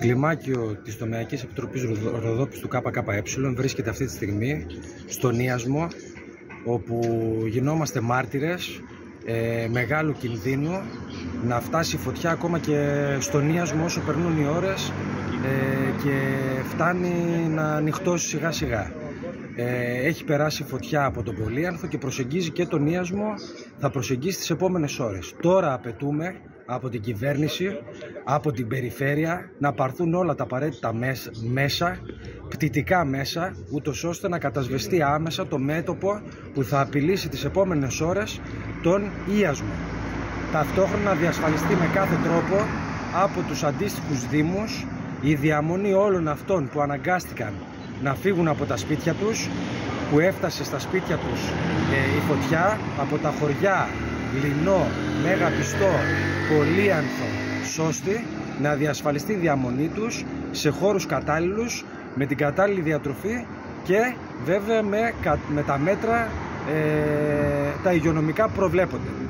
Κλιμάκιο της Τομεακής Επιτροπής Ροδόπης του ΚΚΕ βρίσκεται αυτή τη στιγμή στον Ίασμο, όπου γινόμαστε μάρτυρες μεγάλου κινδύνου να φτάσει η φωτιά ακόμα και στον Ίασμο όσο περνούν οι ώρες και φτάνει να ανοιχτώσει σιγά σιγά. Έχει περάσει φωτιά από τον Πολύανθο και προσεγγίζει και τον Ίασμο, θα προσεγγίσει τις επόμενες ώρες. Τώρα απαιτούμε από την κυβέρνηση, από την περιφέρεια, να πάρθουν όλα τα απαραίτητα μέσα, πτυτικά μέσα, ούτως ώστε να κατασβεστεί άμεσα το μέτωπο που θα απειλήσει τις επόμενες ώρες τον Ίασμο. Ταυτόχρονα διασφαλιστεί με κάθε τρόπο από τους αντίστοιχους δήμους η διαμονή όλων αυτών που αναγκάστηκαν να φύγουν από τα σπίτια τους, που έφτασε στα σπίτια τους η φωτιά, από τα χωριά Λινό, Μεγαπιστό, Πολύανθο, Σώστη, να διασφαλιστεί η διαμονή τους σε χώρους κατάλληλους, με την κατάλληλη διατροφή και βέβαια με τα μέτρα τα υγειονομικά προβλέπονται.